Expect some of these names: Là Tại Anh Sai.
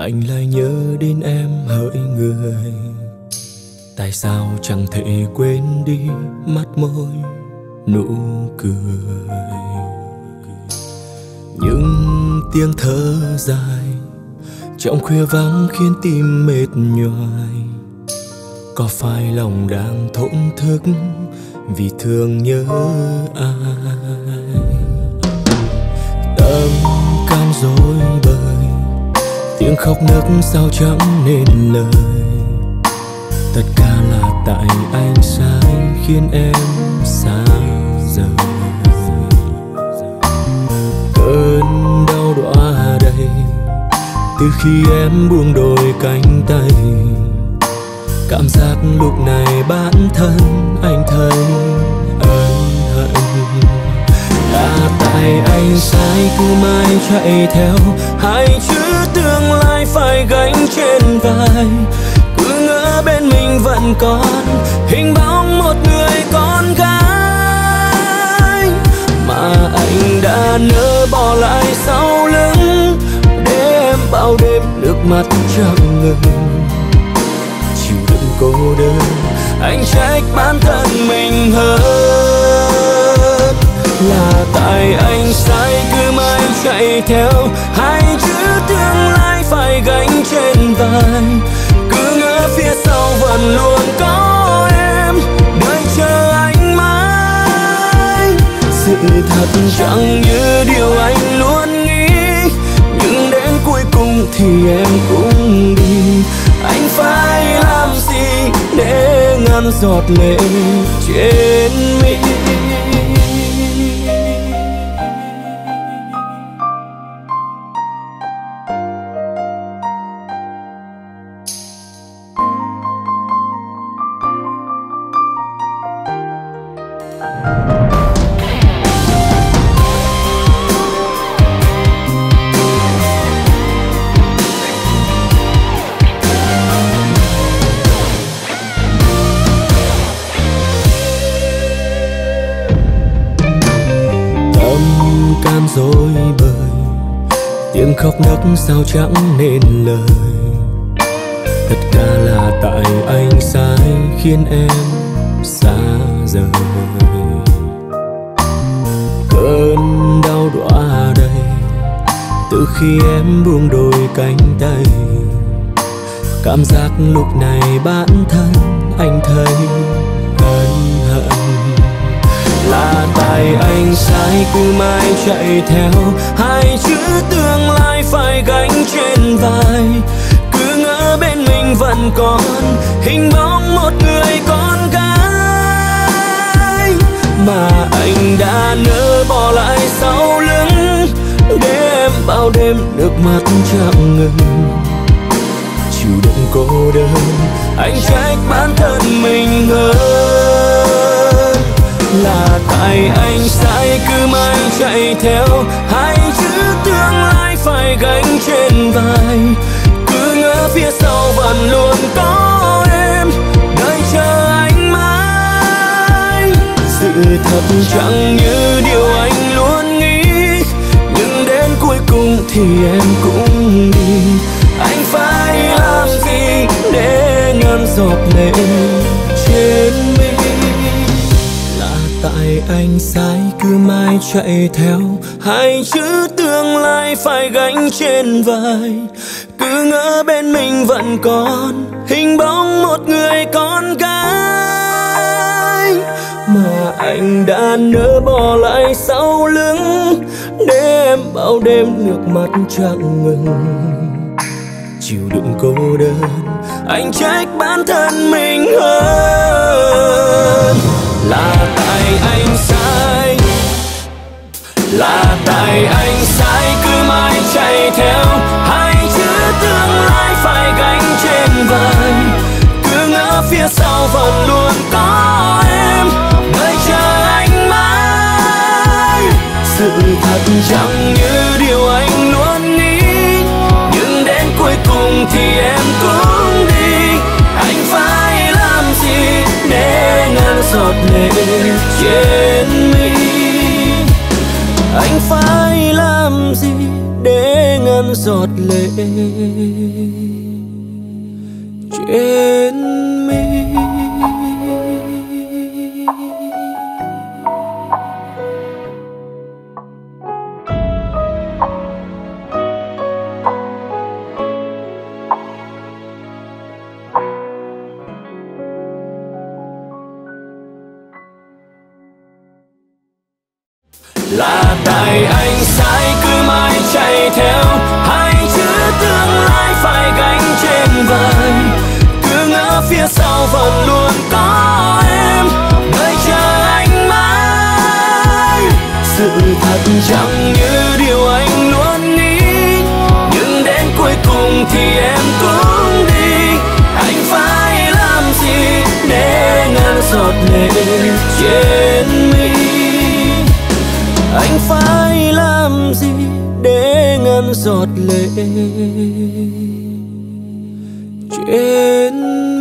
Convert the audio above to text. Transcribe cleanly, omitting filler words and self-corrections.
anh lại nhớ đến em hỡi người. Tại sao chẳng thể quên đi mắt môi nụ cười, những tiếng thở dài trong khuya vắng khiến tim mệt nhoài. Có phải lòng đang thổn thức vì thương nhớ ai? Tâm can rối bời, tiếng khóc nức sao chẳng nên lời. Tất cả là tại anh sai khiến em xa rời. Cơn đau đọa đầy từ khi em buông đôi cánh tay. Cảm giác lúc này bản thân anh thấy ân hận. Là tại anh sai cứ mãi chạy theo hai chữ tương lai phải gánh trên vai. Cứ ngỡ bên mình vẫn còn hình bóng một người con gái mà anh đã nỡ bỏ lại sau lưng, để em bao đêm nước mắt chẳng ngừng. Cô đơn, anh trách bản thân mình hơn. Là tại anh sai cứ mãi chạy theo hai chữ tương lai phải gánh trên vai. Cứ ngỡ phía sau vẫn luôn có em đợi chờ anh mãi. Sự thật chẳng như điều anh luôn nghĩ, nhưng đến cuối cùng thì em cũng đi. Anh phải làm gì để ngăn giọt lệ trên mi? Dối bời, tiếng khóc nấc sao chẳng nên lời. Tất cả là tại anh sai khiến em xa rời. Cơn đau đọa đầy từ khi em buông đôi cánh tay. Cảm giác lúc này bản thân anh thấy ân hận. Là tại anh sai cứ mãi chạy theo hai chữ tương lai phải gánh trên vai. Cứ ngỡ bên mình vẫn còn hình bóng một người con gái mà anh đã nỡ bỏ lại sau lưng, để em bao đêm nước mắt chẳng ngừng. Chịu đựng cô đơn, anh trách bản thân mình hơn. Là tại anh sai cứ mãi chạy theo hai chữ tương lai phải gánh trên vai. Cứ ngỡ phía sau vẫn luôn có em đợi chờ anh mãi. Sự thật chẳng như điều anh luôn nghĩ, nhưng đến cuối cùng thì em cũng đi. Anh phải làm gì để ngăn giọt lệ trên mi? Tại anh sai cứ mãi chạy theo hai chữ tương lai phải gánh trên vai. Cứ ngỡ bên mình vẫn còn hình bóng một người con gái mà anh đã nỡ bỏ lại sau lưng, để em bao đêm nước mắt chẳng ngừng. Chịu đựng cô đơn, anh trách bản thân mình hơn. Là tại anh sai, là tại anh sai cứ mãi chạy theo hai chữ tương lai phải gánh trên vai. Cứ ngỡ phía sau vẫn luôn có em đợi chờ anh mãi. Sự thật chẳng như điều anh luôn nghĩ, nhưng đến cuối cùng thì em cũng đi. Anh phải làm gì để ngăn giọt lệ trên mi? Anh phải làm gì để ngăn những giọt lệ trên mi. Là tại anh sai cứ mãi chạy theo hai chữ tương lai phải gánh trên vai, cứ ngỡ phía sau vẫn luôn có em đợi chờ anh mãi. Sự thật chẳng như điều anh luôn nghĩ, nhưng đến cuối cùng thì em cũng đi. Anh phải làm gì để ngăn giọt lệ trên mi? Anh phải làm gì để ngăn giọt lệ trên